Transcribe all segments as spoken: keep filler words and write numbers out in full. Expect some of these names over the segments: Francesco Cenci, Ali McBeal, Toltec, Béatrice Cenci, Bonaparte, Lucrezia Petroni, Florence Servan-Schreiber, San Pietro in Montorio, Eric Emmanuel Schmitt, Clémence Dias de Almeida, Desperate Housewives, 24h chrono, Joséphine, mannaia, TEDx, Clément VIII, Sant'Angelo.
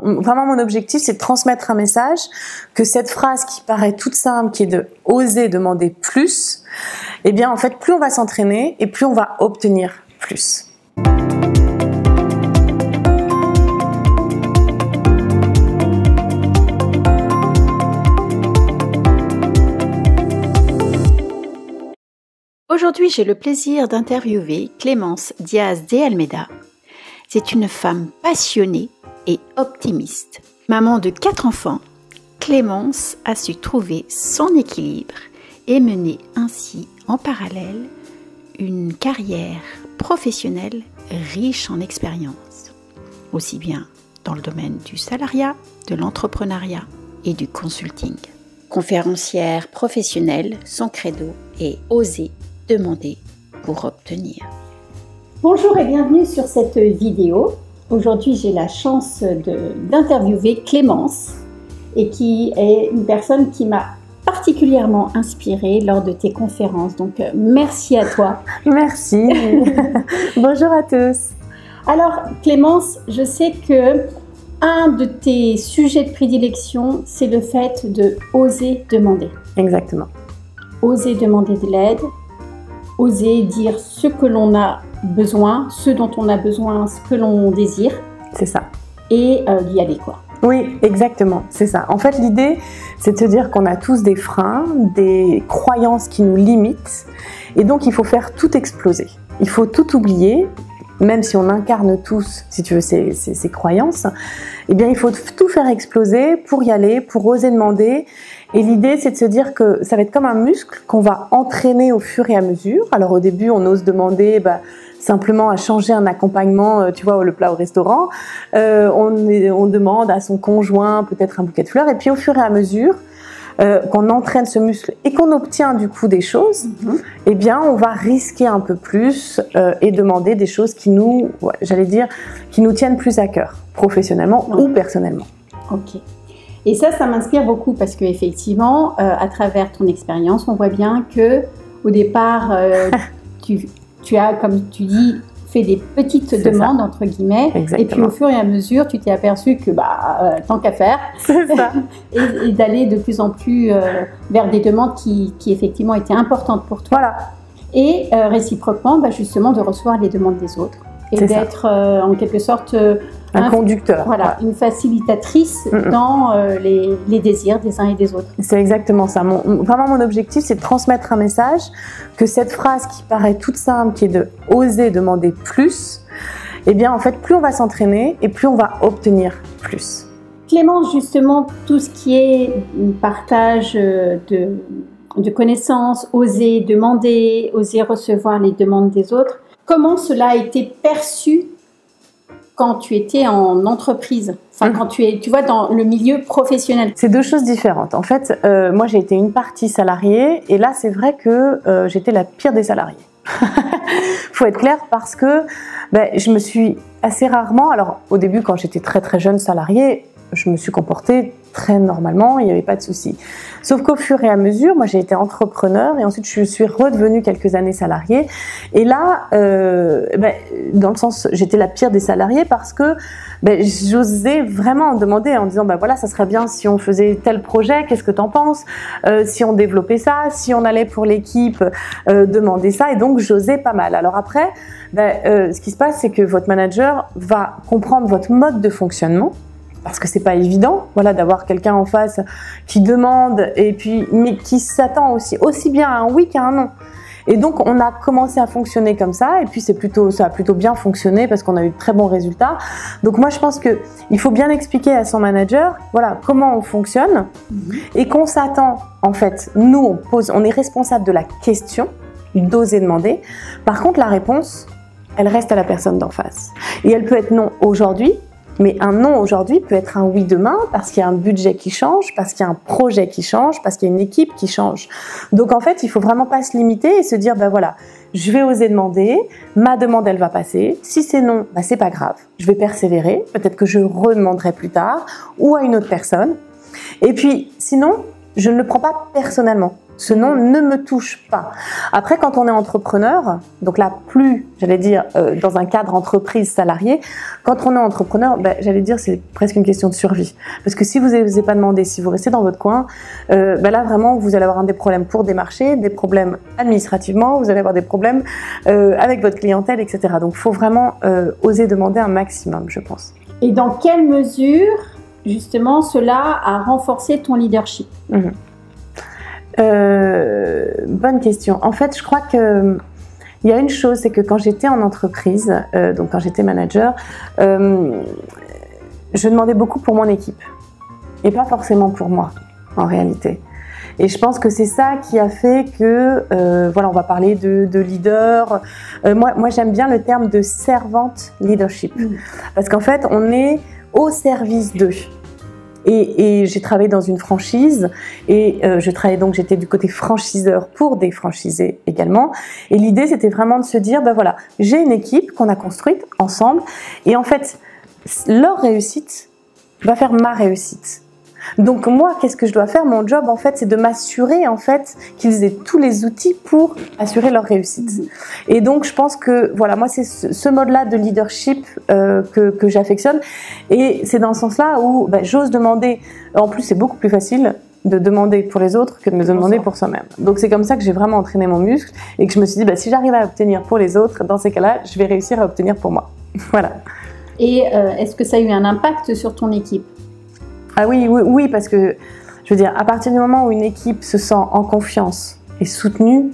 Vraiment, mon objectif, c'est de transmettre un message, que cette phrase qui paraît toute simple, qui est de oser demander plus, eh bien, en fait, plus on va s'entraîner et plus on va obtenir plus. Aujourd'hui, j'ai le plaisir d'interviewer Clémence Dias de Almeida. C'est une femme passionnée et optimiste. Maman de quatre enfants, Clémence a su trouver son équilibre et mener ainsi en parallèle une carrière professionnelle riche en expériences, aussi bien dans le domaine du salariat, de l'entrepreneuriat et du consulting. Conférencière professionnelle, son credo est oser demander pour obtenir. Bonjour et bienvenue sur cette vidéo. Aujourd'hui, j'ai la chance d'interviewer Clémence, et qui est une personne qui m'a particulièrement inspirée lors de tes conférences. Donc, merci à toi. Merci. Bonjour à tous. Alors, Clémence, je sais que un de tes sujets de prédilection, c'est le fait de oser demander. Exactement. Oser demander de l'aide, oser dire ce que l'on a besoin, ce dont on a besoin, ce que l'on désire. C'est ça. Et euh, y aller, quoi. Oui, exactement, c'est ça. En fait, l'idée, c'est de se dire qu'on a tous des freins, des croyances qui nous limitent, et donc il faut faire tout exploser. Il faut tout oublier, même si on incarne tous, si tu veux, ces, ces, ces croyances. Eh bien, il faut tout faire exploser pour y aller, pour oser demander. Et l'idée, c'est de se dire que ça va être comme un muscle qu'on va entraîner au fur et à mesure. Alors, au début, on ose demander... Bah, simplement à changer un accompagnement, tu vois, le plat au restaurant, euh, on, on demande à son conjoint peut-être un bouquet de fleurs, et puis au fur et à mesure euh, qu'on entraîne ce muscle et qu'on obtient du coup des choses, mm-hmm. eh bien on va risquer un peu plus euh, et demander des choses qui nous, ouais, j'allais dire, qui nous tiennent plus à cœur, professionnellement mm-hmm. ou personnellement. Ok. Et ça, ça m'inspire beaucoup parce qu'effectivement, euh, à travers ton expérience, on voit bien que au départ, euh, tu... Tu as, comme tu dis, fait des petites demandes, ça. entre guillemets, Exactement. Et puis au fur et à mesure, tu t'es aperçu que, bah, euh, tant qu'à faire, ça. et, et d'aller de plus en plus euh, vers des demandes qui, qui, effectivement, étaient importantes pour toi. Voilà. Et euh, réciproquement, bah, justement, de recevoir les demandes des autres et d'être, euh, en quelque sorte, euh, un, un conducteur. Voilà, ouais. Une facilitatrice mm-mm. dans euh, les, les désirs des uns et des autres. C'est exactement ça. Mon, vraiment, mon objectif, c'est de transmettre un message, que cette phrase qui paraît toute simple, qui est de oser demander plus, eh bien, en fait, plus on va s'entraîner et plus on va obtenir plus. Clémence, justement, tout ce qui est partage de, de connaissances, oser demander, oser recevoir les demandes des autres, comment cela a été perçu quand tu étais en entreprise, enfin mmh. quand tu es, tu vois, dans le milieu professionnel? C'est deux choses différentes. En fait, euh, moi j'ai été une partie salariée, et là c'est vrai que euh, j'étais la pire des salariés. Faut être clair, parce que ben, je me suis assez rarement, alors au début quand j'étais très très jeune salariée, je me suis comportée très normalement, il n'y avait pas de souci. Sauf qu'au fur et à mesure, moi j'ai été entrepreneur, et ensuite je suis redevenue quelques années salariée. Et là, euh, ben, dans le sens, j'étais la pire des salariés, parce que ben, j'osais vraiment demander en disant, ben voilà, ça serait bien si on faisait tel projet, qu'est-ce que t'en penses, euh, si on développait ça, si on allait pour l'équipe euh, demander ça, et donc j'osais pas mal. Alors après, ben, euh, ce qui se passe, c'est que votre manager va comprendre votre mode de fonctionnement, parce que c'est pas évident, voilà, d'avoir quelqu'un en face qui demande, et puis mais qui s'attend aussi aussi bien à un oui qu'à un non. Et donc on a commencé à fonctionner comme ça, et puis c'est plutôt, ça a plutôt bien fonctionné parce qu'on a eu de très bons résultats. Donc moi je pense que il faut bien expliquer à son manager, voilà, comment on fonctionne et qu'on s'attend, en fait, nous on pose, on est responsable de la question, d'oser demander. Par contre la réponse, elle reste à la personne d'en face, et elle peut être non aujourd'hui. Mais un non aujourd'hui peut être un oui demain, parce qu'il y a un budget qui change, parce qu'il y a un projet qui change, parce qu'il y a une équipe qui change. Donc en fait, il faut vraiment pas se limiter et se dire, ben voilà, je vais oser demander, ma demande elle va passer, si c'est non, ben c'est pas grave, je vais persévérer, peut-être que je redemanderai plus tard ou à une autre personne. Et puis sinon, je ne le prends pas personnellement. Ce nom ne me touche pas. Après, quand on est entrepreneur, donc là, plus, j'allais dire, euh, dans un cadre entreprise salariée, quand on est entrepreneur, ben, j'allais dire, c'est presque une question de survie. Parce que si vous ne vous êtes pas demandé, si vous restez dans votre coin, euh, ben là, vraiment, vous allez avoir un des problèmes pour démarcher, des problèmes administrativement, vous allez avoir des problèmes euh, avec votre clientèle, et cetera. Donc, il faut vraiment euh, oser demander un maximum, je pense. Et dans quelle mesure, justement, cela a renforcé ton leadership ? Mmh. Euh, bonne question. En fait, je crois que il y a une chose, c'est que quand j'étais en entreprise, euh, donc quand j'étais manager, euh, je demandais beaucoup pour mon équipe et pas forcément pour moi, en réalité. Et je pense que c'est ça qui a fait que, euh, voilà, on va parler de, de leader. Euh, moi, moi, j'aime bien le terme de servante leadership, parce qu'en fait, on est au service d'eux. Et, et j'ai travaillé dans une franchise et euh, je travaillais donc, j'étais du côté franchiseur pour des franchisés également. Et l'idée, c'était vraiment de se dire, ben voilà, j'ai une équipe qu'on a construite ensemble et en fait, leur réussite va faire ma réussite. Donc moi, qu'est-ce que je dois faire? Mon job, en fait, c'est de m'assurer en fait qu'ils aient tous les outils pour assurer leur réussite. Et donc, je pense que voilà, moi, c'est ce, ce mode-là de leadership euh, que, que j'affectionne. Et c'est dans ce sens-là où bah, j'ose demander. En plus, c'est beaucoup plus facile de demander pour les autres que de me demander pour soi-même. Donc c'est comme ça que j'ai vraiment entraîné mon muscle et que je me suis dit, bah, si j'arrive à obtenir pour les autres, dans ces cas-là, je vais réussir à obtenir pour moi. Voilà. Et euh, est-ce que ça a eu un impact sur ton équipe ? Ah oui, oui, oui, parce que, je veux dire, à partir du moment où une équipe se sent en confiance et soutenue,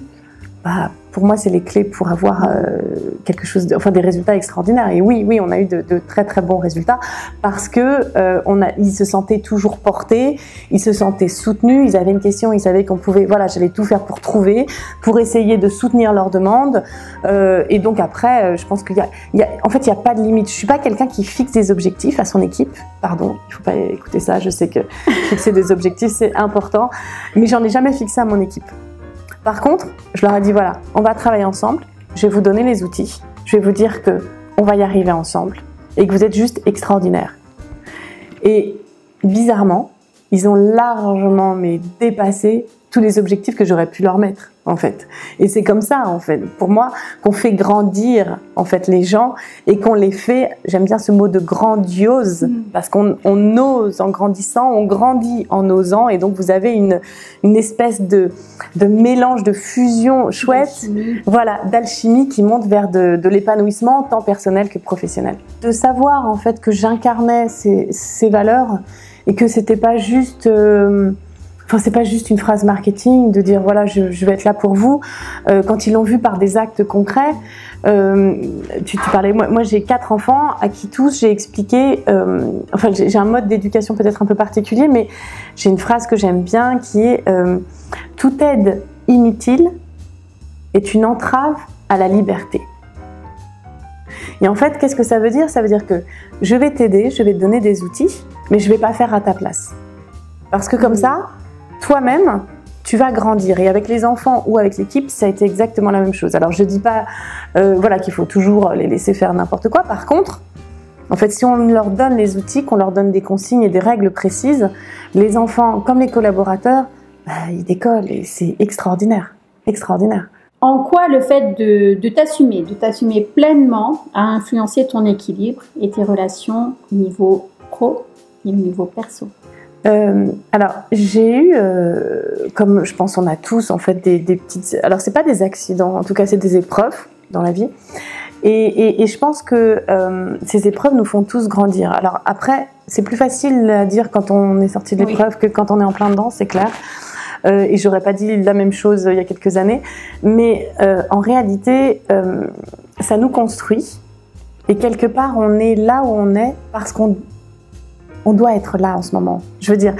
bah, pour moi, c'est les clés pour avoir euh, quelque chose, de, enfin, des résultats extraordinaires. Et oui, oui, on a eu de, de très, très bons résultats parce que euh, on a, ils se sentaient toujours portés, ils se sentaient soutenus, ils avaient une question, ils savaient qu'on pouvait, voilà, j'allais tout faire pour trouver, pour essayer de soutenir leurs demandes. Euh, et donc après, je pense qu'il y a, il y a, en fait, il n'y a pas de limite. Je ne suis pas quelqu'un qui fixe des objectifs à son équipe. Pardon, il ne faut pas écouter ça. Je sais que fixer des objectifs, c'est important, mais j'en ai jamais fixé à mon équipe. Par contre, je leur ai dit, voilà, on va travailler ensemble, je vais vous donner les outils, je vais vous dire qu'on va y arriver ensemble et que vous êtes juste extraordinaire. Et bizarrement, ils ont largement mais dépassé tous les objectifs que j'aurais pu leur mettre, en fait. Et c'est comme ça, en fait, pour moi, qu'on fait grandir, en fait, les gens et qu'on les fait, j'aime bien ce mot de grandiose, mmh. parce qu'on on ose en grandissant, on grandit en osant, et donc vous avez une, une espèce de, de mélange, de fusion chouette, voilà, d'alchimie qui monte vers de, de l'épanouissement, tant personnel que professionnel. De savoir, en fait, que j'incarnais ces, ces valeurs et que c'était pas juste... Euh, Enfin, c'est pas juste une phrase marketing de dire voilà, je, je vais être là pour vous. Euh, quand ils l'ont vu par des actes concrets, euh, tu, tu parlais. Moi, moi j'ai quatre enfants à qui tous j'ai expliqué. Euh, enfin, j'ai un mode d'éducation peut-être un peu particulier, mais j'ai une phrase que j'aime bien qui est euh, toute aide inutile est une entrave à la liberté. Et en fait, qu'est-ce que ça veut dire? Ça veut dire que je vais t'aider, je vais te donner des outils, mais je vais pas faire à ta place. Parce que comme ça, toi-même, tu vas grandir. Et avec les enfants ou avec l'équipe, ça a été exactement la même chose. Alors, je ne dis pas euh, voilà, qu'il faut toujours les laisser faire n'importe quoi. Par contre, en fait, si on leur donne les outils, qu'on leur donne des consignes et des règles précises, les enfants, comme les collaborateurs, bah, ils décollent et c'est extraordinaire, extraordinaire. En quoi le fait de, de t'assumer, de t'assumer pleinement a influencé ton équilibre et tes relations au niveau pro et au niveau perso ? Euh, alors j'ai eu, euh, comme je pense on a tous en fait des, des petites, alors c'est pas des accidents, en tout cas c'est des épreuves dans la vie, et, et, et je pense que euh, ces épreuves nous font tous grandir. Alors après c'est plus facile à dire quand on est sorti de l'épreuve oui. que quand on est en plein dedans, c'est clair. Euh, et j'aurais pas dit la même chose euh, il y a quelques années, mais euh, en réalité euh, ça nous construit et quelque part on est là où on est parce qu'on On doit être là en ce moment. Je veux dire,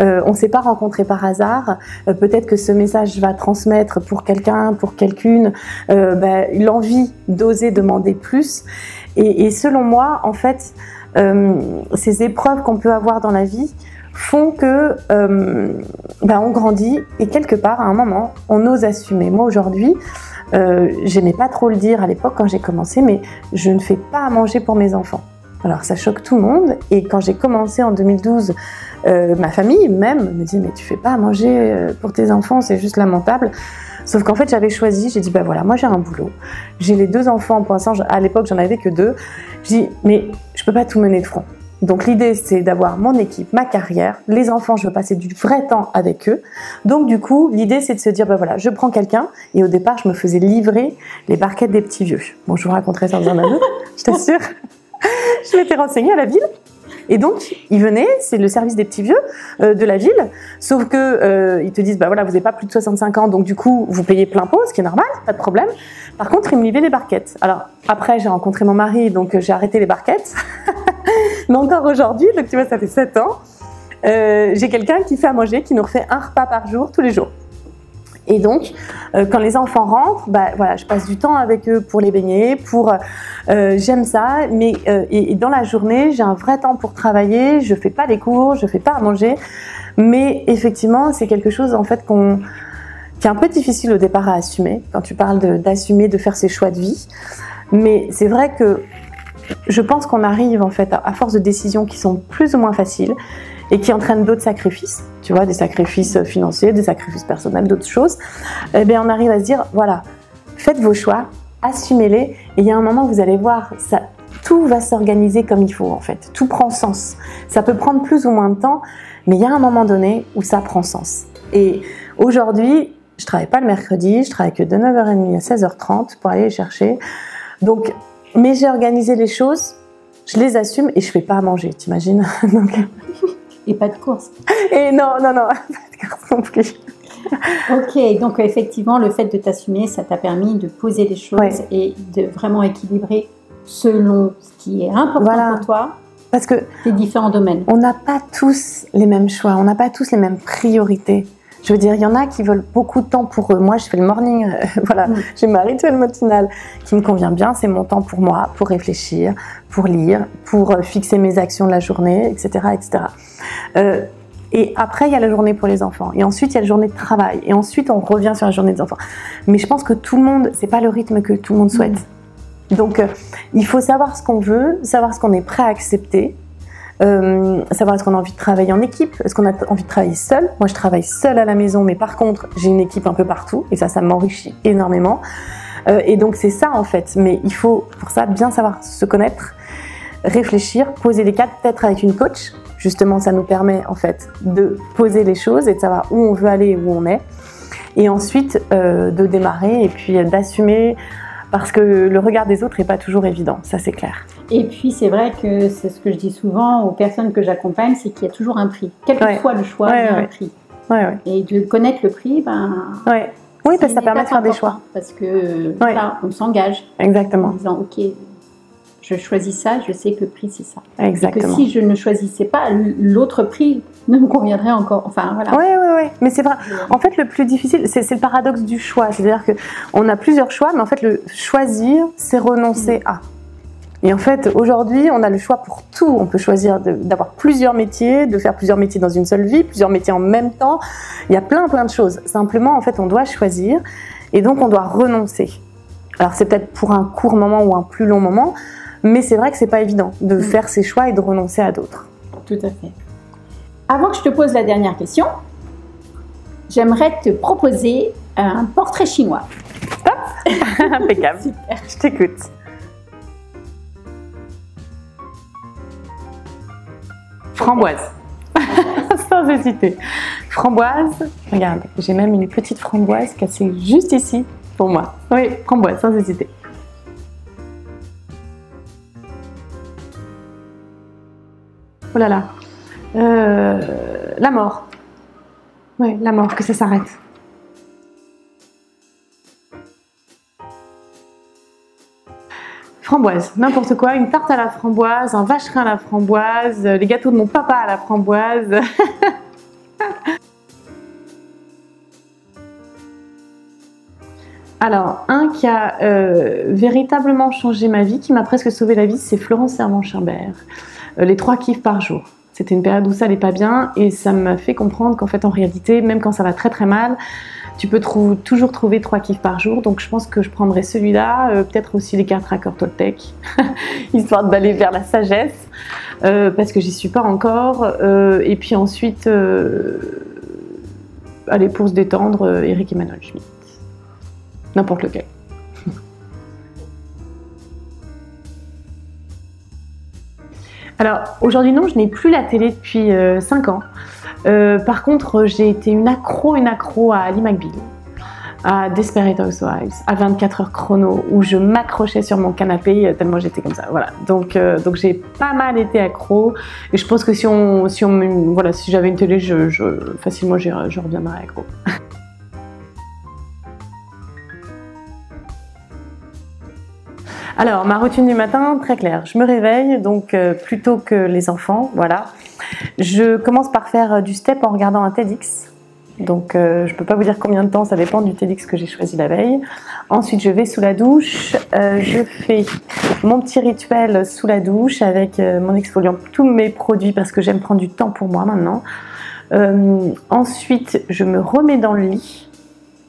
euh, on ne s'est pas rencontrés par hasard. Euh, peut-être que ce message va transmettre pour quelqu'un, pour quelqu'une, euh, bah, l'envie d'oser demander plus. Et, et selon moi, en fait, euh, ces épreuves qu'on peut avoir dans la vie font que euh, bah, on grandit et quelque part, à un moment, on ose assumer. Moi, aujourd'hui, euh, j'aimais pas trop le dire à l'époque quand j'ai commencé, mais je ne fais pas à manger pour mes enfants. Alors ça choque tout le monde, et quand j'ai commencé en deux mille douze, euh, ma famille même me dit mais tu fais pas à manger pour tes enfants, c'est juste lamentable. Sauf qu'en fait j'avais choisi, j'ai dit bah voilà, moi j'ai un boulot, j'ai les deux enfants, pour l'instant à l'époque j'en avais que deux, j'ai dit mais je peux pas tout mener de front. Donc l'idée c'est d'avoir mon équipe, ma carrière, les enfants, je veux passer du vrai temps avec eux. Donc du coup l'idée c'est de se dire ben voilà, je prends quelqu'un, et au départ je me faisais livrer les barquettes des petits vieux. Bon, je vous raconterai ça dans un autre, je t'assure. Je m'étais renseignée à la ville. Et donc, ils venaient, c'est le service des petits vieux euh, de la ville, sauf qu'ils euh, te disent, bah voilà, vous n'avez pas plus de soixante-cinq ans, donc du coup, vous payez plein pot, ce qui est normal, pas de problème. Par contre, ils me livraient les barquettes. Alors, après, j'ai rencontré mon mari, donc euh, j'ai arrêté les barquettes. Mais encore aujourd'hui, donc tu vois, ça fait sept ans, euh, j'ai quelqu'un qui fait à manger, qui nous refait un repas par jour, tous les jours. Et donc, euh, quand les enfants rentrent, bah, voilà, je passe du temps avec eux pour les baigner, pour euh, j'aime ça, mais euh, et, et dans la journée, j'ai un vrai temps pour travailler, je fais pas les cours, je fais pas à manger, mais effectivement, c'est quelque chose en fait qu'on, qui est un peu difficile au départ à assumer, quand tu parles d'assumer, de, de faire ses choix de vie, mais c'est vrai que je pense qu'on arrive en fait à, à force de décisions qui sont plus ou moins faciles, et qui entraîne d'autres sacrifices, tu vois, des sacrifices financiers, des sacrifices personnels, d'autres choses, eh bien on arrive à se dire, voilà, faites vos choix, assumez-les, et il y a un moment où vous allez voir, ça, tout va s'organiser comme il faut en fait, tout prend sens. Ça peut prendre plus ou moins de temps, mais il y a un moment donné où ça prend sens. Et aujourd'hui, je ne travaille pas le mercredi, je travaille que de neuf heures trente à seize heures trente pour aller les chercher, donc, mais j'ai organisé les choses, je les assume et je ne fais pas à manger, t'imagines? Donc... Et pas de course. Et non, non, non, pas de course non plus. Ok, donc effectivement, le fait de t'assumer, ça t'a permis de poser les choses, ouais, et de vraiment équilibrer selon ce qui est important, voilà, pour toi, parce que tes différents domaines. On n'a pas tous les mêmes choix, on n'a pas tous les mêmes priorités. Je veux dire, il y en a qui veulent beaucoup de temps pour eux. Moi, je fais le morning, euh, voilà, mmh. j'ai ma rituelle matinale qui me convient bien. C'est mon temps pour moi, pour réfléchir, pour lire, pour euh, fixer mes actions de la journée, et cetera, et cetera. Euh, et après, il y a la journée pour les enfants. Et ensuite, il y a la journée de travail. Et ensuite, on revient sur la journée des enfants. Mais je pense que tout le monde, c'est pas le rythme que tout le monde souhaite. Mmh. Donc, euh, il faut savoir ce qu'on veut, savoir ce qu'on est prêt à accepter. Euh, savoir est-ce qu'on a envie de travailler en équipe, est-ce qu'on a envie de travailler seul. Moi je travaille seule à la maison, mais par contre j'ai une équipe un peu partout, et ça, ça m'enrichit énormément, euh, et donc c'est ça en fait. Mais il faut pour ça bien savoir se connaître, réfléchir, poser des cadres, peut-être avec une coach, justement ça nous permet en fait de poser les choses et de savoir où on veut aller, où on est, et ensuite euh, de démarrer et puis d'assumer, parce que le regard des autres n'est pas toujours évident, ça c'est clair. Et puis c'est vrai que c'est ce que je dis souvent aux personnes que j'accompagne, c'est qu'il y a toujours un prix. Quel que ouais. soit le choix, ouais, il y a ouais. un prix. Ouais, ouais. Et de connaître le prix, ben, ouais. oui, parce que ça permet de faire des choix. Parce que ouais. là, on s'engage. Exactement. En disant, ok, je choisis ça, je sais que le prix c'est ça. Exactement. Et que si je ne choisissais pas, l'autre prix ne me conviendrait encore. Enfin voilà. Oui, oui, oui. Mais c'est vrai. En fait, le plus difficile, c'est le paradoxe du choix. C'est-à-dire qu'on a plusieurs choix, mais en fait, le choisir, c'est renoncer à. Et en fait, aujourd'hui, on a le choix pour tout. On peut choisir d'avoir plusieurs métiers, de faire plusieurs métiers dans une seule vie, plusieurs métiers en même temps. Il y a plein, plein de choses. Simplement, en fait, on doit choisir et donc on doit renoncer. Alors, c'est peut-être pour un court moment ou un plus long moment, mais c'est vrai que c'est pas évident de faire ses choix et de renoncer à d'autres. Tout à fait. Avant que je te pose la dernière question, j'aimerais te proposer un portrait chinois. Top. Impeccable. Super. Je t'écoute. Framboise, sans hésiter. Framboise, regarde, j'ai même une petite framboise cassée juste ici pour moi. Oui, framboise, sans hésiter. Oh là là, euh, la mort. Oui, la mort, que ça s'arrête. Framboise, n'importe quoi, une tarte à la framboise, un vacherin à la framboise, les gâteaux de mon papa à la framboise. Alors, un qui a euh, véritablement changé ma vie, qui m'a presque sauvé la vie, c'est Florence Servan-Schreiber. Euh, les trois kiffs par jour. C'était une période où ça allait pas bien et ça m'a fait comprendre qu'en fait en réalité, même quand ça va très très mal, tu peux trou toujours trouver trois kiffs par jour. Donc je pense que je prendrai celui-là, euh, peut-être aussi les cartes raccord Toltec, histoire d'aller vers la sagesse, euh, parce que j'y suis pas encore. Euh, et puis ensuite, euh, allez, pour se détendre, euh, Eric Emmanuel Schmitt, n'importe lequel. Alors aujourd'hui non, je n'ai plus la télé depuis euh, cinq ans. Euh, par contre, j'ai été une accro, une accro à Ali McBeal, à Desperate Housewives, à vingt-quatre heures chrono, où je m'accrochais sur mon canapé tellement j'étais comme ça. Voilà. Donc, euh, donc j'ai pas mal été accro. Et je pense que si on, si on, voilà, si j'avais une télé, je, je, facilement, je, je reviendrais accro. Alors, ma routine du matin, très claire. Je me réveille, donc euh, plus tôt que les enfants, voilà. Je commence par faire du step en regardant un TEDx. Donc, euh, je ne peux pas vous dire combien de temps, ça dépend du TEDx que j'ai choisi la veille. Ensuite, je vais sous la douche. Euh, je fais mon petit rituel sous la douche avec euh, mon exfoliant, tous mes produits, parce que j'aime prendre du temps pour moi maintenant. Euh, ensuite, je me remets dans le lit.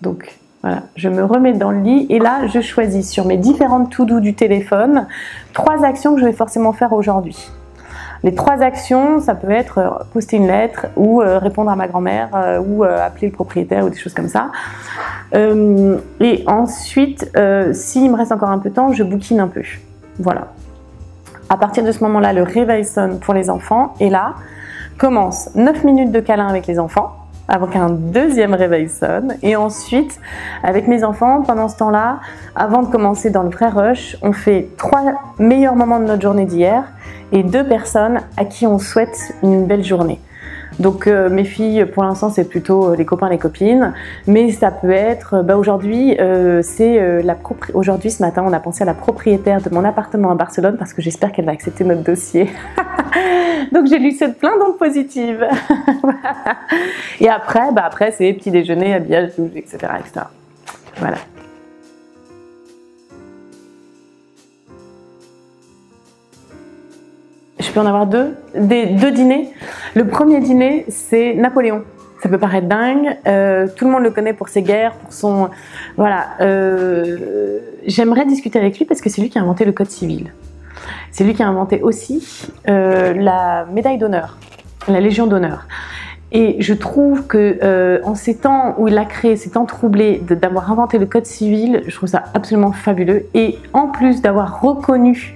Donc, voilà, je me remets dans le lit et là, je choisis sur mes différentes to-do du téléphone trois actions que je vais forcément faire aujourd'hui. Les trois actions, ça peut être poster une lettre ou euh, répondre à ma grand-mère euh, ou euh, appeler le propriétaire ou des choses comme ça. Euh, et ensuite, euh, s'il me reste encore un peu de temps, je bouquine un peu. Voilà. À partir de ce moment-là, le réveil sonne pour les enfants et là, commence neuf minutes de câlin avec les enfants, avant qu'un deuxième réveil sonne. Et ensuite, avec mes enfants, pendant ce temps-là, avant de commencer dans le vrai rush, on fait trois meilleurs moments de notre journée d'hier et deux personnes à qui on souhaite une belle journée. Donc euh, mes filles, pour l'instant, c'est plutôt les copains, les copines, mais ça peut être, bah, aujourd'hui, euh, c'est euh, la propri- aujourd'hui, ce matin, on a pensé à la propriétaire de mon appartement à Barcelone parce que j'espère qu'elle va accepter notre dossier. Donc j'ai lu cette plein d'ondes positives. Voilà. Et après, bah, après c'est petit déjeuner, habillage, douche, et cetera, et cetera. Voilà. Je peux en avoir deux, des deux dîners. Le premier dîner, c'est Napoléon. Ça peut paraître dingue, euh, tout le monde le connaît pour ses guerres, pour son... Voilà, euh, j'aimerais discuter avec lui parce que c'est lui qui a inventé le code civil. C'est lui qui a inventé aussi euh, la médaille d'honneur, la Légion d'honneur. Et je trouve que euh, en ces temps où il a créé, ces temps troublés, d'avoir inventé le code civil, je trouve ça absolument fabuleux. Et en plus d'avoir reconnu,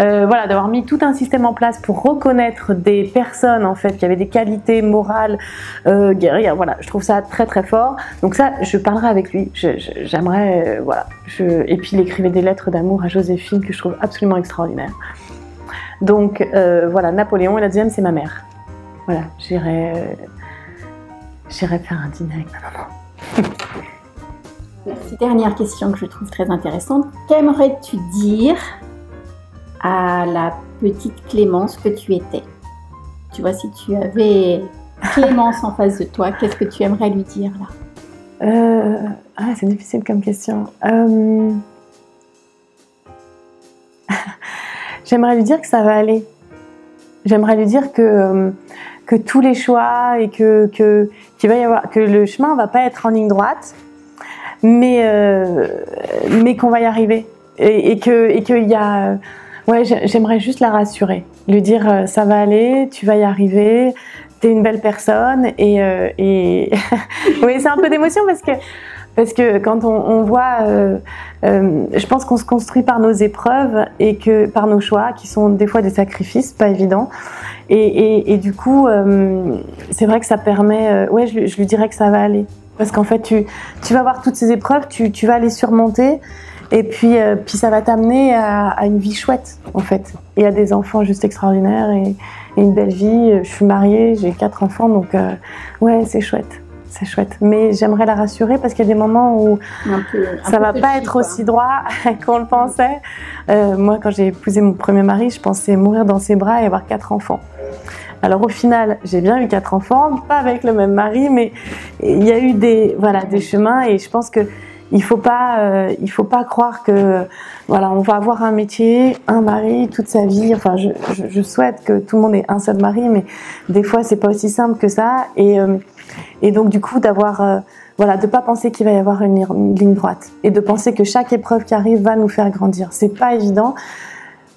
euh, voilà, d'avoir mis tout un système en place pour reconnaître des personnes en fait qui avaient des qualités morales, euh, guerrières, voilà, je trouve ça très très fort. Donc ça, je parlerai avec lui. J'aimerais, euh, voilà. Je... Et puis il écrivait des lettres d'amour à Joséphine que je trouve absolument extraordinaire. Donc euh, voilà, Napoléon. Et la deuxième, c'est ma mère. Voilà, j'irai faire un dîner avec ma maman. Merci. Dernière question que je trouve très intéressante. Qu'aimerais-tu dire à la petite Clémence que tu étais? Tu vois, si tu avais Clémence en face de toi, qu'est-ce que tu aimerais lui dire là? euh, Ah, c'est difficile comme question. Euh... J'aimerais lui dire que ça va aller. J'aimerais lui dire que, que tous les choix et que, que, qu'il va y avoir, que le chemin ne va pas être en ligne droite, mais, euh, mais qu'on va y arriver. Et, et que, et que y a... Ouais, j'aimerais juste la rassurer, lui dire ça va aller, tu vas y arriver, t'es une belle personne. Et, euh, et... oui, c'est un peu d'émotion parce que... Parce que quand on, on voit, euh, euh, je pense qu'on se construit par nos épreuves et que par nos choix, qui sont des fois des sacrifices, pas évidents. Et, et, et du coup, euh, c'est vrai que ça permet, euh, ouais, je, je lui dirais que ça va aller. Parce qu'en fait, tu, tu vas voir toutes ces épreuves, tu, tu vas les surmonter et puis, euh, puis ça va t'amener à, à une vie chouette, en fait. Et à des enfants juste extraordinaires et, et une belle vie. Je suis mariée, j'ai quatre enfants, donc euh, ouais, c'est chouette. C'est chouette, mais j'aimerais la rassurer parce qu'il y a des moments où un peu, un ça ne va pas chiffre, être aussi droit qu'on le pensait. Euh, moi, quand j'ai épousé mon premier mari, je pensais mourir dans ses bras et avoir quatre enfants. Alors au final, j'ai bien eu quatre enfants, pas avec le même mari, mais il y a eu des, voilà, des chemins et je pense que Il faut pas, euh, il faut pas croire que voilà, on va avoir un métier, un mari toute sa vie. Enfin, je, je, je souhaite que tout le monde ait un seul mari, mais des fois c'est pas aussi simple que ça. Et euh, et donc du coup d'avoir euh, voilà, de pas penser qu'il va y avoir une ligne droite et de penser que chaque épreuve qui arrive va nous faire grandir. C'est pas évident,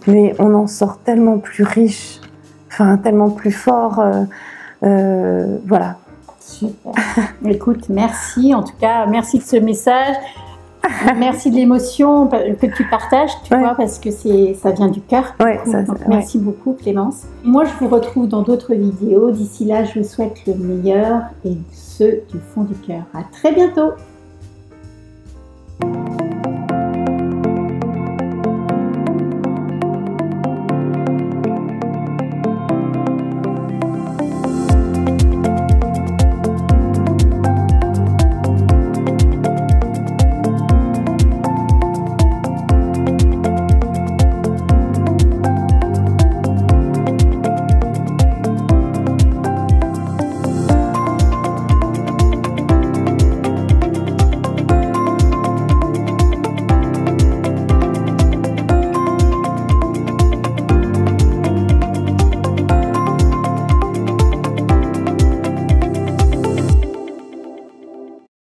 mais on en sort tellement plus riche, enfin tellement plus fort, euh, euh, voilà. Super. Écoute, merci en tout cas, merci de ce message, merci de l'émotion que tu partages, tu ouais. vois, parce que ça vient du cœur. Ouais, ça, donc, merci ouais. beaucoup Clémence. Moi je vous retrouve dans d'autres vidéos, d'ici là je vous souhaite le meilleur et ceux du fond du cœur. À très bientôt.